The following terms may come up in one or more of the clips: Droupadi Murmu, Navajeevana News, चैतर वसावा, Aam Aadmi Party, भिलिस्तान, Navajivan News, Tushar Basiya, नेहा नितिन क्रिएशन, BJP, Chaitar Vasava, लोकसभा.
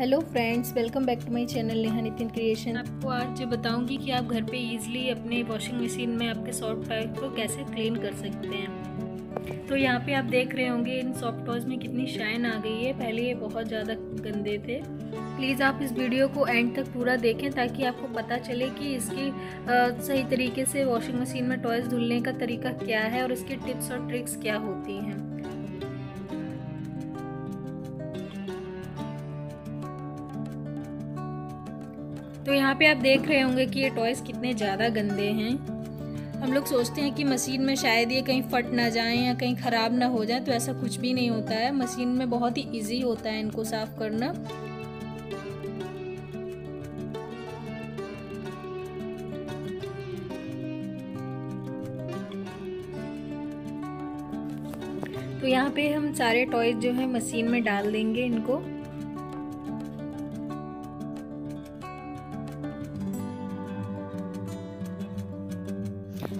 Hello friends, welcome back to my channel नेहा नितिन क्रिएशन। आपको आज जो बताऊंगी कि आप घर पे इजीली अपने वॉशिंग मशीन में आपके सॉफ्ट टॉय को कैसे क्लीन कर सकते हैं। तो यहाँ पे आप देख रहे होंगे इन सॉफ्ट टॉयज़ में कितनी शाइन आ गई है। पहले ये बहुत ज़्यादा गंदे थे। प्लीज़ आप इस वीडियो को एंड तक पूरा देखें ताकि आपको पता चले कि इसकी सही तरीके से वॉशिंग मशीन में टॉयज़ धुलने का तरीका क्या है और इसके टिप्स और ट्रिक्स क्या होती हैं। तो यहाँ पे आप देख रहे होंगे कि ये टॉयज़ कितने ज़्यादा गंदे हैं। हम लोग सोचते हैं कि मशीन में शायद ये कहीं फट ना जाएं या कहीं ख़राब ना हो जाए, तो ऐसा कुछ भी नहीं होता है। मशीन में बहुत ही इजी होता है इनको साफ़ करना। तो यहाँ पे हम सारे टॉयज़ जो है मशीन में डाल देंगे इनको।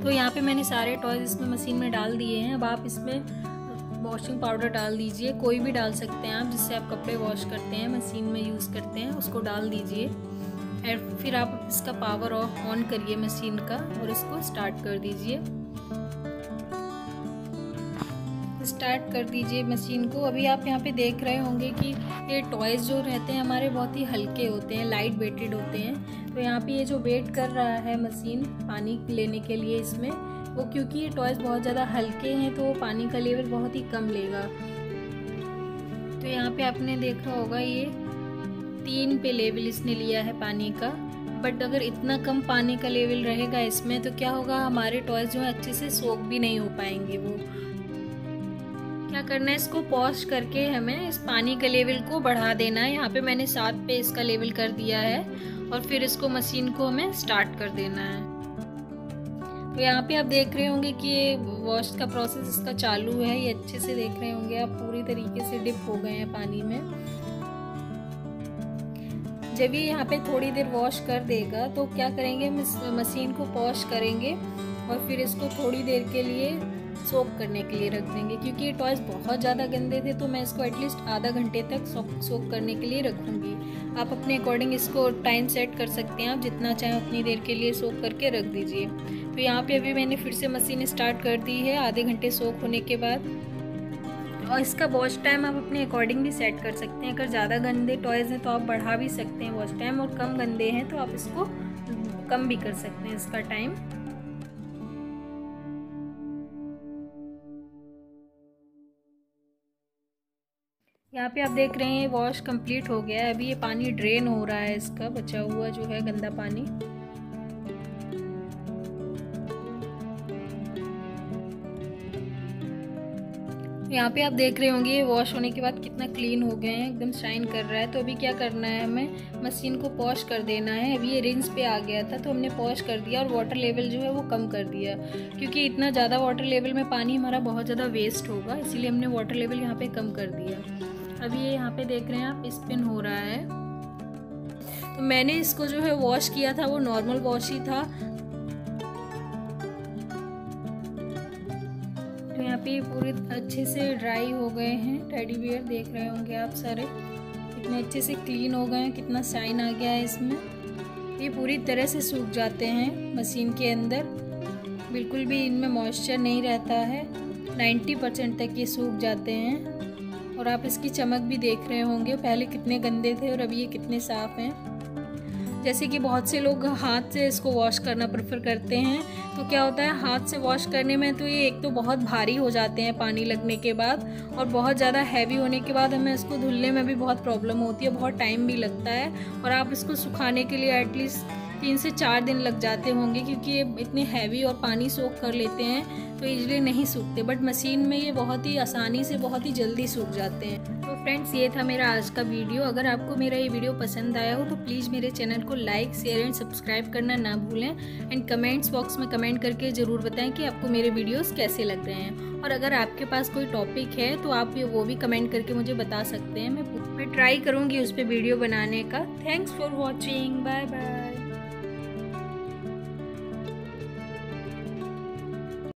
तो यहाँ पे मैंने सारे टॉयज़ इसमें मशीन में डाल दिए हैं। अब आप इसमें वॉशिंग पाउडर डाल दीजिए, कोई भी डाल सकते हैं आप, जिससे आप कपड़े वॉश करते हैं मशीन में यूज़ करते हैं, उसको डाल दीजिए। और फिर आप इसका पावर ऑन करिए मशीन का और इसको स्टार्ट कर दीजिए। स्टार्ट कर दीजिए मशीन को। अभी आप यहाँ पे देख रहे होंगे कि ये टॉयज़ जो रहते हैं हमारे बहुत ही हल्के होते हैं, लाइट वेटेड होते हैं। तो यहाँ पे ये जो वेट कर रहा है मशीन पानी लेने के लिए इसमें, वो क्योंकि ये टॉयज़ बहुत ज़्यादा हल्के हैं तो पानी का लेवल बहुत ही कम लेगा। तो यहाँ पे आपने देखा होगा ये 3 पे लेवल इसने लिया है पानी का। बट अगर इतना कम पानी का लेवल रहेगा इसमें तो क्या होगा, हमारे टॉयज़ जो है अच्छे से सोख भी नहीं हो पाएंगे। वो क्या करना है, इसको पॉज करके हमें इस पानी के लेवल को बढ़ा देना है। यहाँ पे मैंने 7 पे इसका लेवल कर दिया है और फिर इसको मशीन को हमें स्टार्ट कर देना है। तो यहाँ पे आप देख रहे होंगे कि ये वॉश का प्रोसेस इसका चालू है। ये अच्छे से देख रहे होंगे आप, पूरी तरीके से डिप हो गए हैं पानी में। जब ये यहाँ पे थोड़ी देर वॉश कर देगा तो क्या करेंगे, मशीन को पॉज करेंगे और फिर इसको थोड़ी देर के लिए सोक करने के लिए रख देंगे। क्योंकि ये टॉयज़ बहुत ज़्यादा गंदे थे तो मैं इसको एटलीस्ट आधा घंटे तक सोक करने के लिए रखूँगी। आप अपने अकॉर्डिंग इसको टाइम सेट कर सकते हैं, आप जितना चाहें उतनी देर के लिए सोक करके रख दीजिए। तो यहाँ पे अभी मैंने फिर से मशीन स्टार्ट कर दी है आधे घंटे सोक होने के बाद। और इसका वॉश टाइम आप अपने अकॉर्डिंग भी सेट कर सकते हैं। अगर ज़्यादा गंदे टॉयज़ हैं तो आप बढ़ा भी सकते हैं वॉश टाइम, और कम गंदे हैं तो आप इसको कम भी कर सकते हैं इसका टाइम। यहाँ पे आप देख रहे हैं वॉश कंप्लीट हो गया है। अभी ये पानी ड्रेन हो रहा है, इसका बचा हुआ जो है गंदा पानी। यहाँ पे आप देख रहे होंगे ये वॉश होने के बाद कितना क्लीन हो गए हैं, एकदम शाइन कर रहा है। तो अभी क्या करना है, हमें मशीन को पॉश कर देना है। अभी ये रिंस पे आ गया था तो हमने पॉश कर दिया और वाटर लेवल जो है वो कम कर दिया, क्योंकि इतना ज़्यादा वाटर लेवल में पानी हमारा बहुत ज़्यादा वेस्ट होगा, इसीलिए हमने वाटर लेवल यहाँ पे कम कर दिया। अभी ये यहाँ पे देख रहे हैं आप, स्पिन हो रहा है। तो मैंने इसको जो है वॉश किया था वो नॉर्मल वॉश ही था। तो यहाँ पे पूरे अच्छे से ड्राई हो गए हैं टेडी बियर, देख रहे होंगे आप सारे कितने अच्छे से क्लीन हो गए हैं, कितना शाइन आ गया है इसमें। ये पूरी तरह से सूख जाते हैं मशीन के अंदर, बिल्कुल भी इनमें मॉइस्चर नहीं रहता है। 90% तक ये सूख जाते हैं। और आप इसकी चमक भी देख रहे होंगे, पहले कितने गंदे थे और अभी ये कितने साफ़ हैं। जैसे कि बहुत से लोग हाथ से इसको वॉश करना प्रेफर करते हैं, तो क्या होता है हाथ से वॉश करने में तो ये एक तो बहुत भारी हो जाते हैं पानी लगने के बाद, और बहुत ज़्यादा हैवी होने के बाद हमें इसको धुलने में भी बहुत प्रॉब्लम होती है, बहुत टाइम भी लगता है। और आप इसको सुखाने के लिए एटलीस्ट 3 से 4 दिन लग जाते होंगे, क्योंकि ये इतने हैवी और पानी सोख कर लेते हैं तो इजली नहीं सूखते। बट मशीन में ये बहुत ही आसानी से बहुत ही जल्दी सूख जाते हैं। तो फ्रेंड्स, ये था मेरा आज का वीडियो। अगर आपको मेरा ये वीडियो पसंद आया हो तो प्लीज़ मेरे चैनल को लाइक, शेयर एंड सब्सक्राइब करना ना भूलें। एंड कमेंट्स बॉक्स में कमेंट करके ज़रूर बताएं कि आपको मेरे वीडियोज़ कैसे लग रहे हैं। और अगर आपके पास कोई टॉपिक है तो आप वो भी कमेंट करके मुझे बता सकते हैं। मैं ट्राई करूँगी उस पर वीडियो बनाने का। Thanks for watching, bye bye.